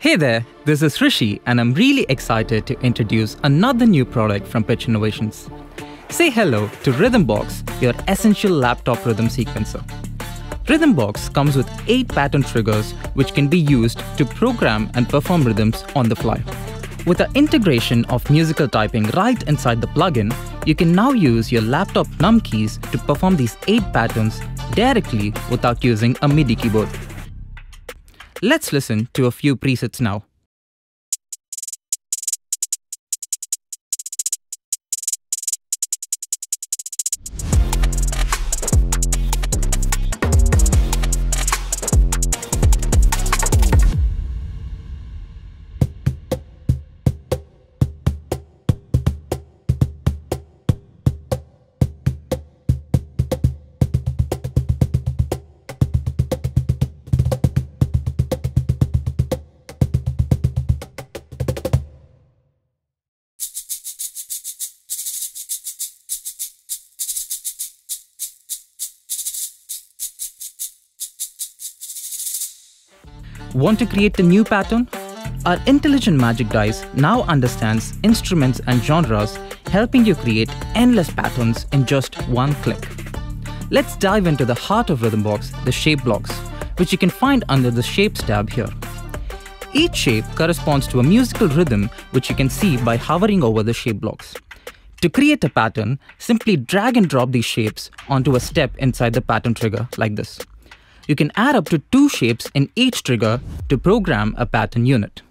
Hey there, this is Rishi and I'm really excited to introduce another new product from Pitch Innovations. Say hello to Rhythm Box, your essential laptop rhythm sequencer. Rhythm Box comes with 8 pattern triggers which can be used to program and perform rhythms on the fly. With the integration of musical typing right inside the plugin, you can now use your laptop num keys to perform these 8 patterns directly without using a MIDI keyboard. Let's listen to a few presets now. Want to create a new pattern? Our intelligent magic dice now understands instruments and genres, helping you create endless patterns in just one click. Let's dive into the heart of Rhythm Box, the shape blocks, which you can find under the Shapes tab here. Each shape corresponds to a musical rhythm, which you can see by hovering over the shape blocks. To create a pattern, simply drag and drop these shapes onto a step inside the pattern trigger like this. You can add up to 2 shapes in each trigger to program a pattern unit.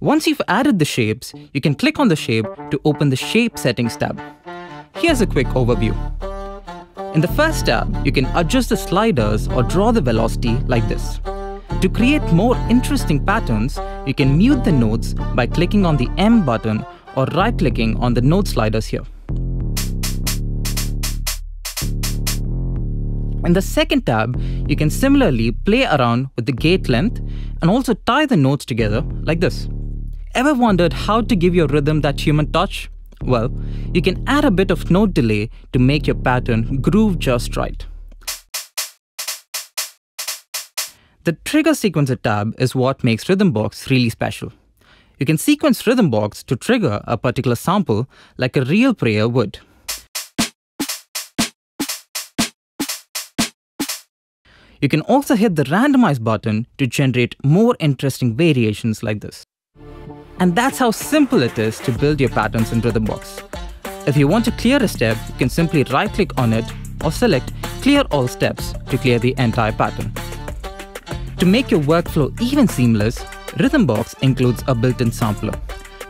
Once you've added the shapes, you can click on the shape to open the Shape Settings tab. Here's a quick overview. In the first tab, you can adjust the sliders or draw the velocity like this. To create more interesting patterns, you can mute the notes by clicking on the M button or right-clicking on the note sliders here. In the second tab, you can similarly play around with the gate length and also tie the notes together like this. Ever wondered how to give your rhythm that human touch? Well, you can add a bit of note delay to make your pattern groove just right. The Trigger Sequencer tab is what makes Rhythm Box really special. You can sequence Rhythm Box to trigger a particular sample like a real player would. You can also hit the Randomize button to generate more interesting variations like this. And that's how simple it is to build your patterns in Rhythm Box. If you want to clear a step, you can simply right-click on it or select Clear All Steps to clear the entire pattern. To make your workflow even seamless, Rhythm Box includes a built-in sampler.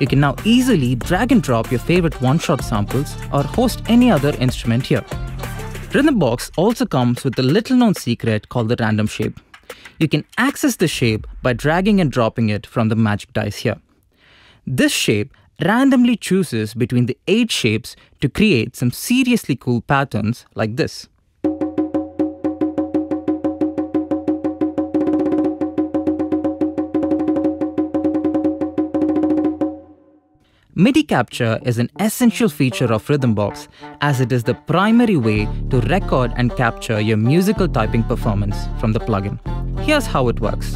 You can now easily drag and drop your favorite one-shot samples or host any other instrument here. Rhythm Box also comes with a little-known secret called the random shape. You can access the shape by dragging and dropping it from the magic dice here. This shape randomly chooses between the 8 shapes to create some seriously cool patterns like this. MIDI capture is an essential feature of Rhythm Box as it is the primary way to record and capture your musical typing performance from the plugin. Here's how it works.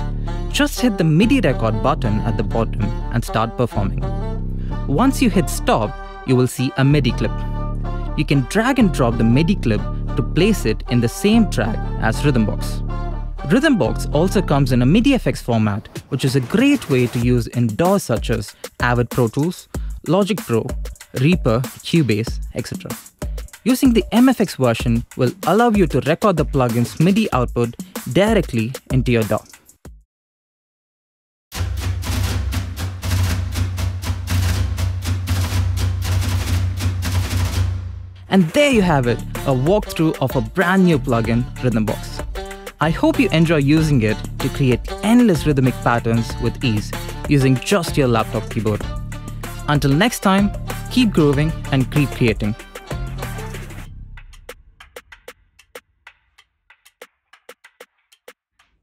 Just hit the MIDI record button at the bottom and start performing. Once you hit stop, you will see a MIDI clip. You can drag and drop the MIDI clip to place it in the same track as Rhythm Box. Rhythm Box also comes in a MIDI-FX format, which is a great way to use in DAWs such as Avid Pro Tools, Logic Pro, Reaper, Cubase, etc. Using the MFX version will allow you to record the plugin's MIDI output directly into your DAW. And there you have it, a walkthrough of a brand new plugin, Rhythm Box. I hope you enjoy using it to create endless rhythmic patterns with ease using just your laptop keyboard. Until next time, keep grooving and keep creating.